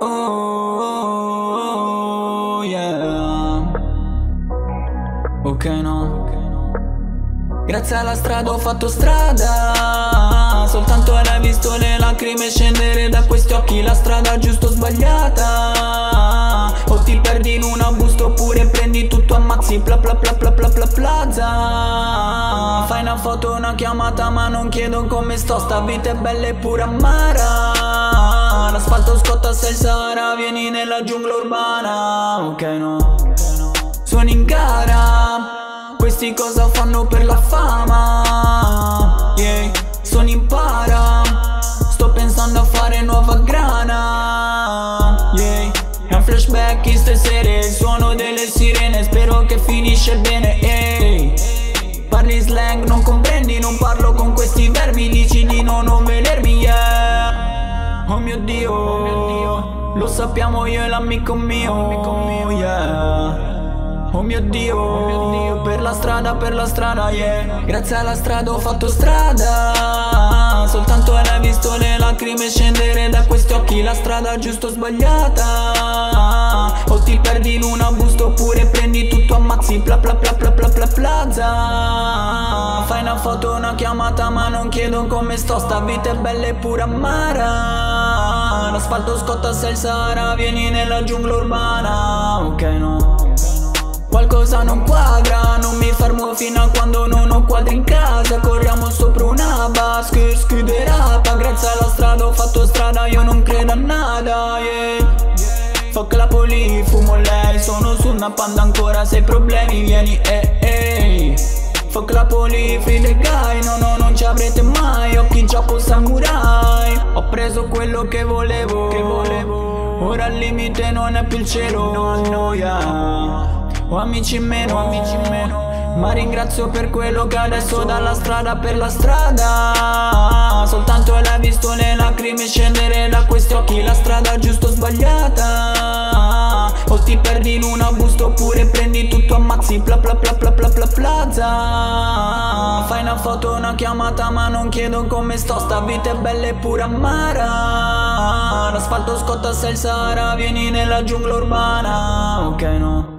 Oh, yeah. Ok, no. Grazie alla strada ho fatto strada. Soltanto hai visto le lacrime scendere da questi occhi. La strada giusto o sbagliata, o ti perdi in un arbusto oppure prendi tutto ammazzi. Bla bla bla bla bla bla plaza. Fai una foto, una chiamata, ma non chiedo come sto. Sta vita è bella e pure amara. L'asfalto scotta se il Sahara, vieni nella giungla urbana. Ok no. Sono in gara. Questi cosa fanno per la fama, yeah. Sono in para, sto pensando a fare nuova grana, yeah. È un flashback queste sere, il suono delle sirene, spero che finisce bene, hey. Parli slang, non comprendi, non parlo con questi verbi, dici di non vedermi, yeah. Oh mio Dio, lo sappiamo io e l'amico mio, yeah. Oh mio Dio, per la strada, yeah. Grazie alla strada ho fatto strada. Soltanto hai visto le lacrime scendere da questi occhi. La strada giusto o sbagliata, o ti perdi in un arbusto oppure prendi tutto ammazzi. Bla bla bla bla bla bla plaza. Fai una foto, una chiamata, ma non chiedo come sto. Sta vita è bella e pure amara. L'asfalto scotta se il Sahara, vieni nella giungla urbana. Ok no. Qualcosa non quadra, non mi fermo fino a quando non ho quadri in casa. Corriamo sopra una basca, scuderapa. Grazie alla strada ho fatto strada, io non credo a nada, yeah. Fuck la poli, fumo lei, sono su una panda ancora, se hai problemi vieni, eh. Fuck la poli, free the guy, no, non ci avrete mai, occhi giappo samurai. Ho preso quello che volevo, ora il limite non è più il cielo, no, yeah. O amici meno, ma ringrazio per quello che adesso dalla strada per la strada. Soltanto l'hai visto le lacrime scendere da questi occhi. La strada giusto o sbagliata, o ti perdi in un arbusto oppure prendi tutto ammazzi. Bla bla bla bla bla bla plaza. Fai una foto, una chiamata, ma non chiedo come sto. Sta vita è bella e pure amara. L'asfalto scotta se il Sahara, vieni nella giungla urbana. Ok no.